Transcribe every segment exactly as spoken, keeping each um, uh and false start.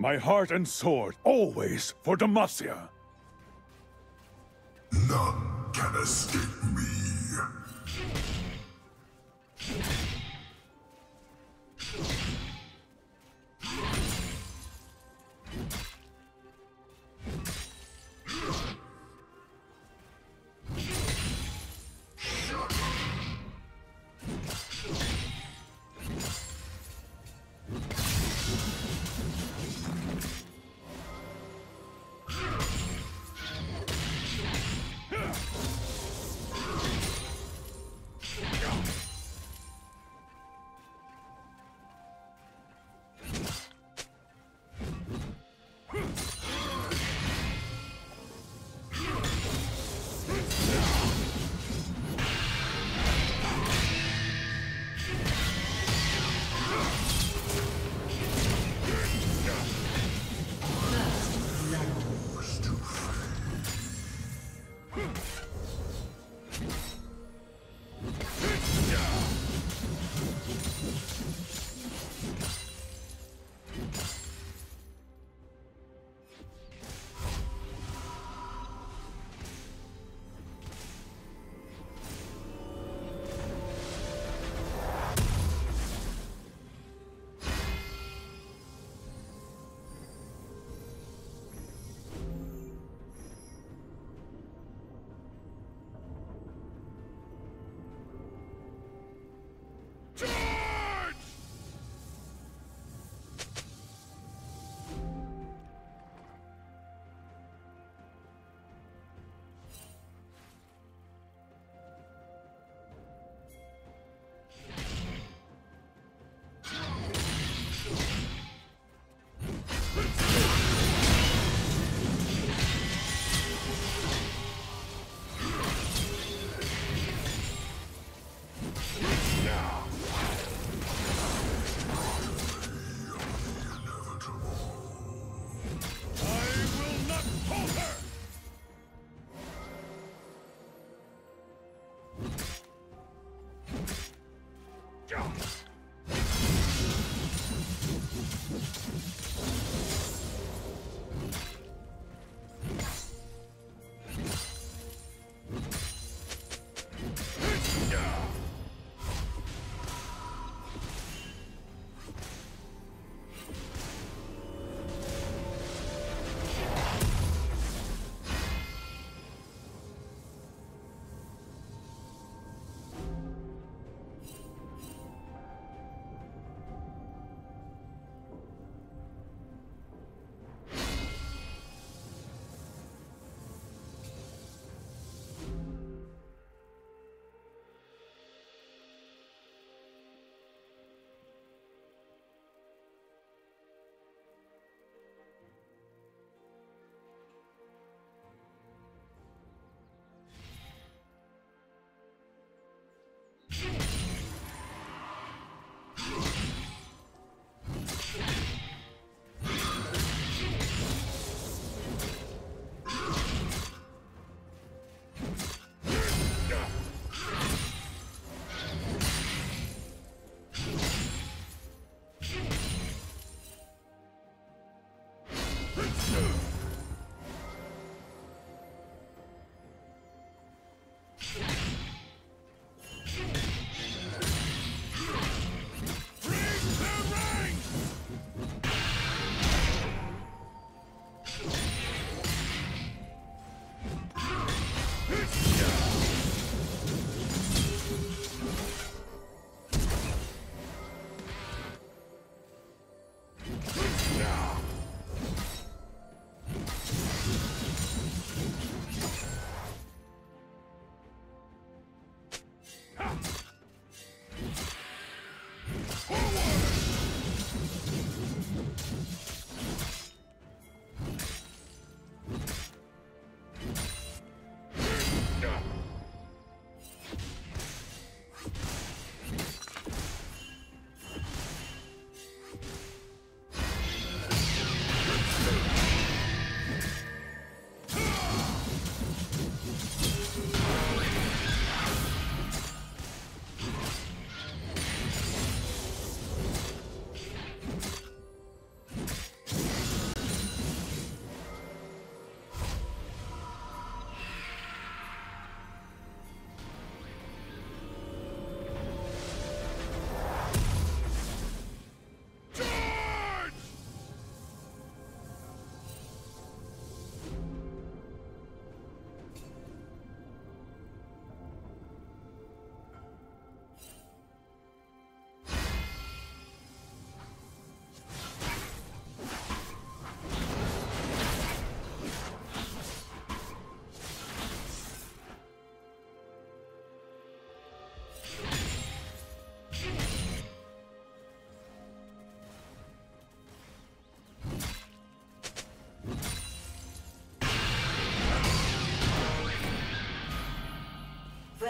My heart and sword, always for Demacia. None can escape me.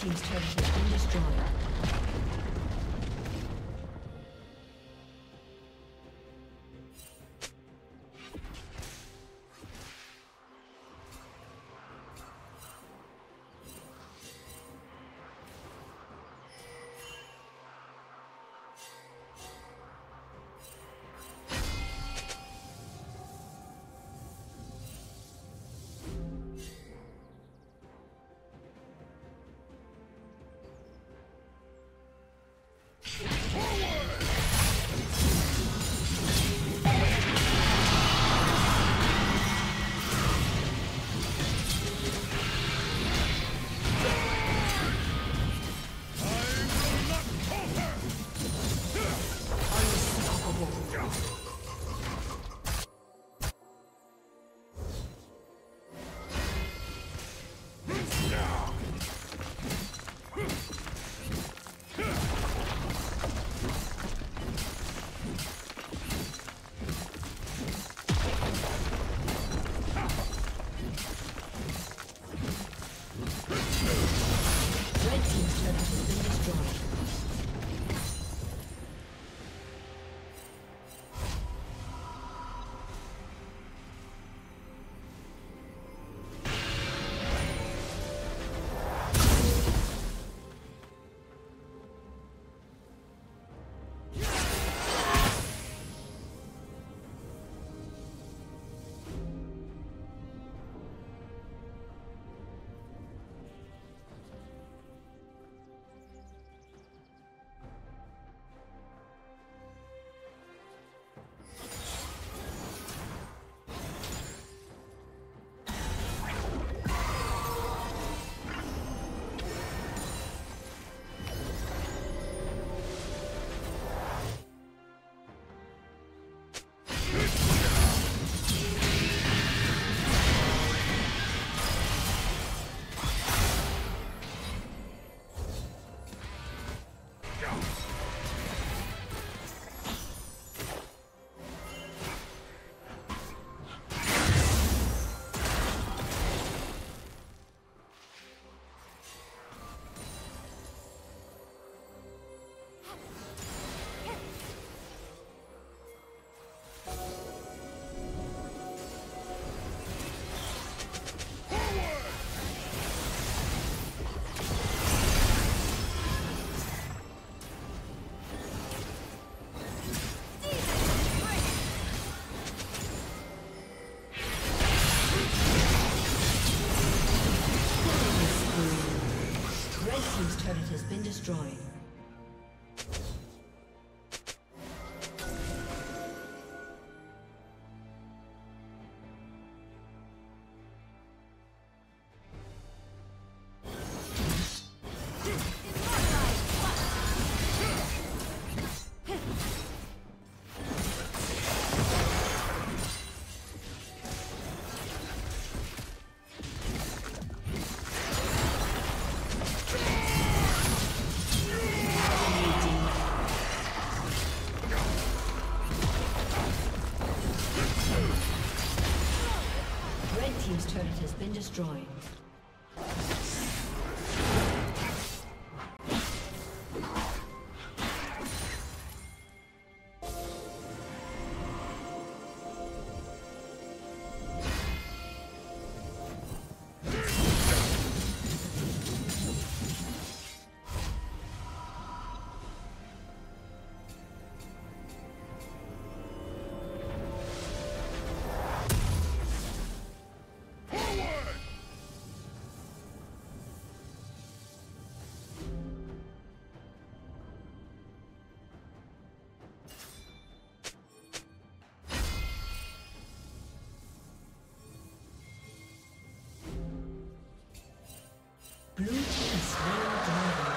Team's turret has been destroyed. Destroyed. Destroyed. Blue team slain dragon.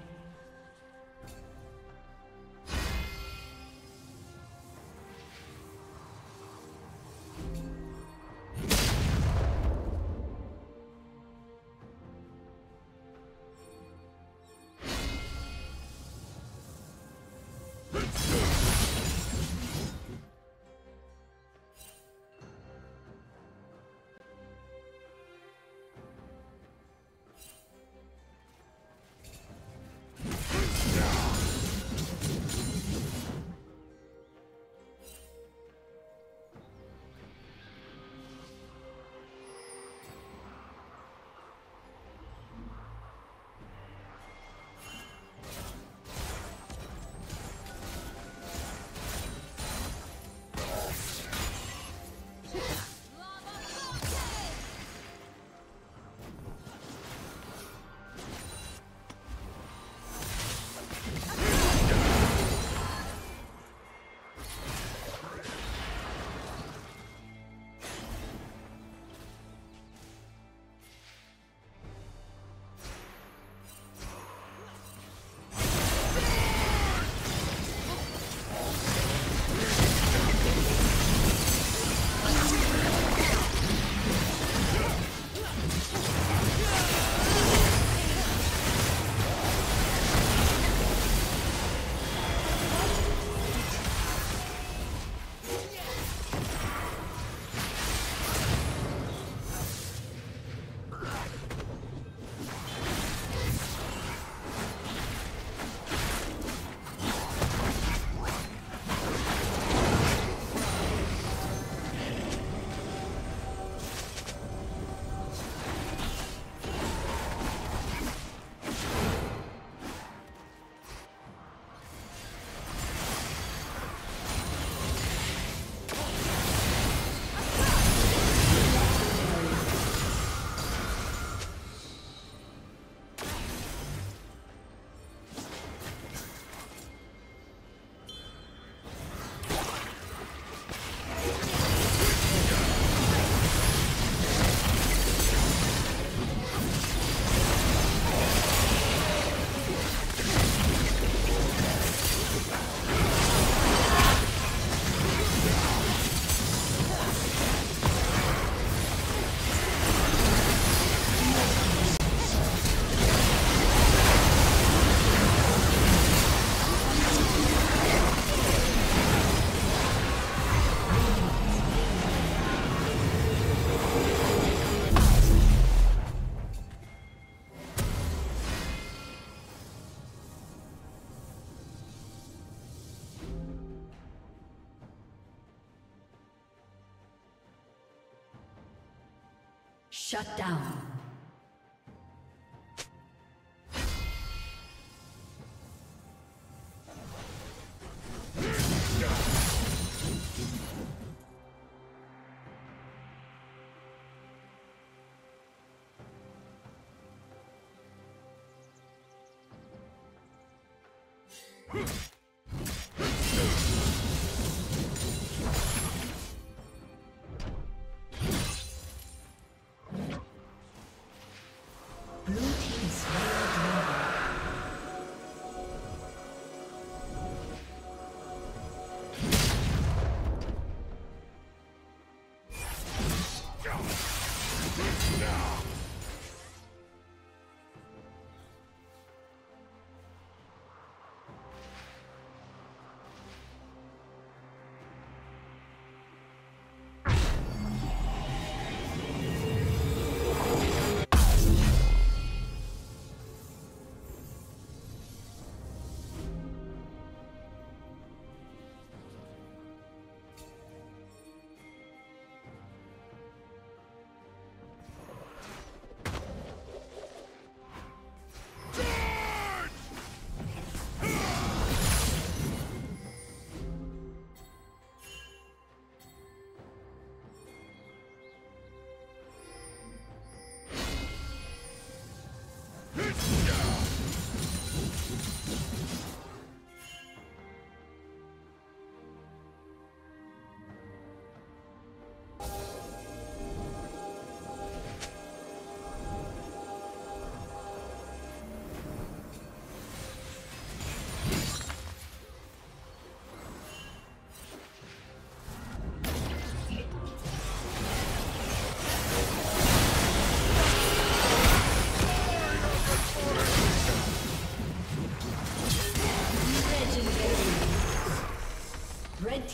Shut down.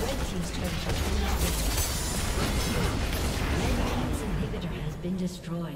Red team's turret has been destroyed. Red team's inhibitor has been destroyed.